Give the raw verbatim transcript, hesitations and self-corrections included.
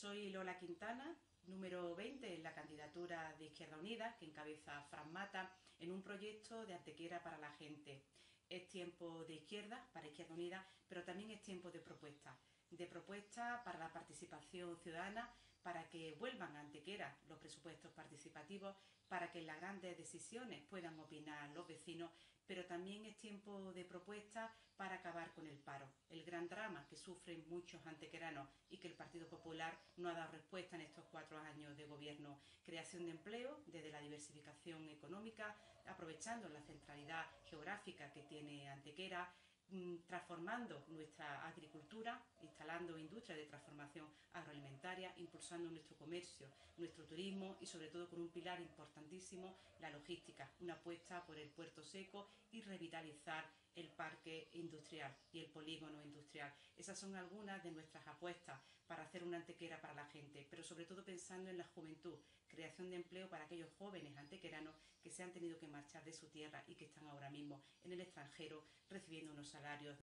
Soy Lola Quintana, número veinte en la candidatura de Izquierda Unida, que encabeza Fran Mata, en un proyecto de Antequera para la Gente. Es tiempo de izquierda, para Izquierda Unida, pero también es tiempo de propuestas. De propuestas para la participación ciudadana, para que vuelvan a Antequera los presupuestos participativos, para que en las grandes decisiones puedan opinar los vecinos, pero también es tiempo de propuestas para acabar con el paro, el gran drama que sufren muchos antequeranos y que el Partido Popular no ha dado respuesta en estos cuatro años de gobierno. Creación de empleo desde la diversificación económica, aprovechando la centralidad geográfica que tiene Antequera, transformando nuestra agricultura, instalando industrias de transformación agroalimentaria, impulsando nuestro comercio, nuestro turismo y sobre todo con un pilar importantísimo, la logística, una apuesta por el Puerto Seco y revitalizar el parque industrial y el polígono industrial. Esas son algunas de nuestras apuestas para hacer una Antequera para la gente, pero sobre todo pensando en la juventud, creación de empleo para aquellos jóvenes antequeranos que se han tenido que marchar de su tierra y que están ahora mismo en el extranjero recibiendo unos salarios